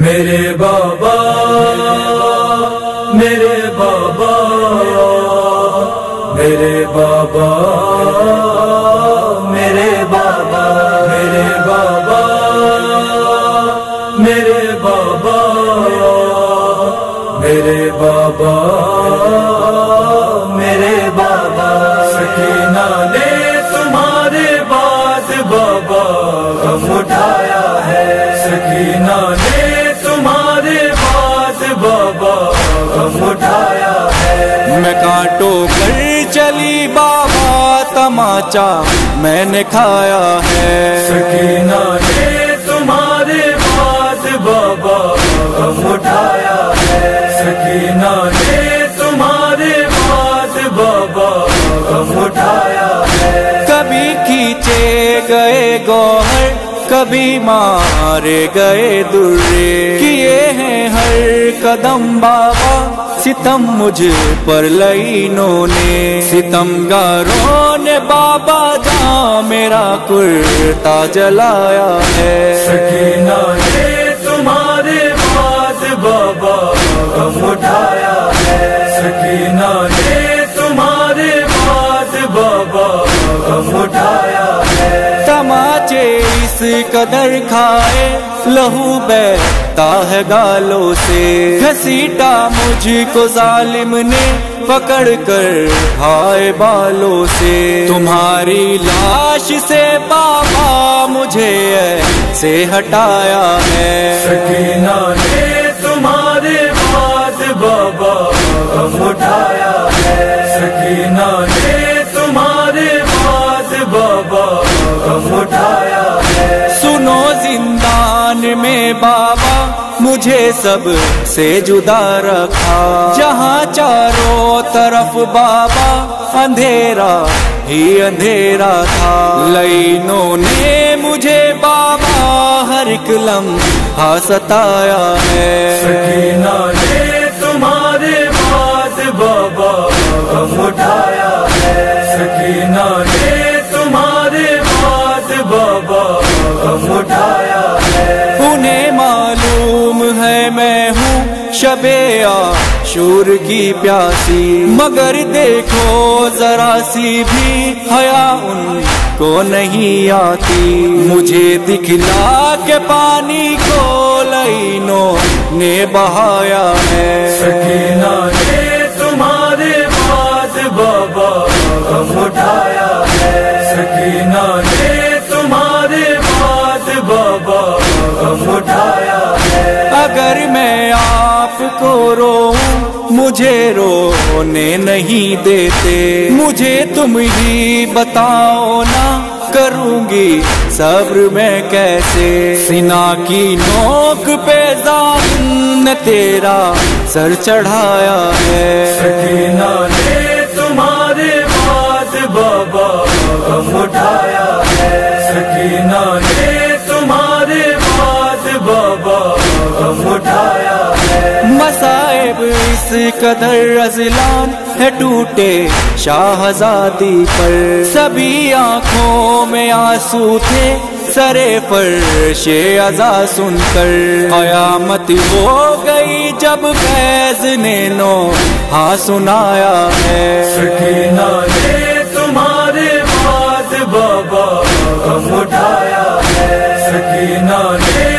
मेरे बाबा मेरे बाबा मेरे बाबा मेरे बाबा मेरे बाबा मेरे बाबा मेरे बाबा। सकीना ने तुम्हारे बाद बाबा गम उठाया है, सकीना ने तुम्हारे बाद बाबा गम उठाया है। मैं कांटों कर चली बाबा तमाचा मैंने खाया है, सकीना ने तुम्हारे बाद बाबा गम उठाया है। सकीना ने तुम्हारे बाद बाबा गम उठाया है। कभी खींचे गए गौहर कभी मारे गए दुर्रे, किए हैं हर कदम बाबा सितम मुझ पर लईनों ने। सितमगारों ने बाबा जहाँ मेरा कुर्ता जलाया है, सकीना ने तुम्हारे बाद बाबा गम उठाया है। सकीना ने तुम्हारे बाद बाबा गम उठाया है। तमाचे इस कदर खाए लहू बहता है गालों से, घसीटा मुझको जालिम ने पकड़ कर खाए बालों से। तुम्हारी लाश से बाबा मुझे ऐसे हटाया है, सकीना ने तुम्हारे बाद बाबा गम उठाया है। सकीना ने तुम्हारे बाद बाबा गम उठाया है। सुनो जिंदान में बाबा मुझे सब से जुदा रखा, जहाँ चारों तरफ बाबा अंधेरा ही अंधेरा था। लईनों ने मुझे बाबा हर एक लम्हा सताया है, सकीना ने तुम्हारे बाद बाबा गम उठाया है। सकीना ने तुम्हारे बाद बाबा गम उठाया है। उन्हें मालूम है मैं हूँ शबे आशूर की प्यासी, मगर देखो जरा सी भी हया उनको नहीं आती। मुझे दिखला के पानी को लईनों ने बहाया है, सकीना ने तुम्हारे बाद बाबा गम उठाया है। सकीना ने तुम्हारे बाद बाबा गम उठाया है। अगर मैं आपको रोऊं मुझे रोने नहीं देते, मुझे तुम ही बताओ ना करूंगी सब्र मैं कैसे। सीना की नोक पे जान ने तेरा सर चढ़ाया है, सकीना ने तुम्हारे बाद बाबा गम उठाया है। सकीना ने तुम्हारे बाद बाबा गम उठाया है। मसाइब इस कदर अज़लान है टूटे शाहजादी पर, सभी आँखों में आंसू थे सरे पर शे अजा सुनकर। कयामत हो गई जब फैज ने नो हाँ सुनाया है, सकीना ने तुम्हारे बाद बाबा गम उठाया है। सकीना ने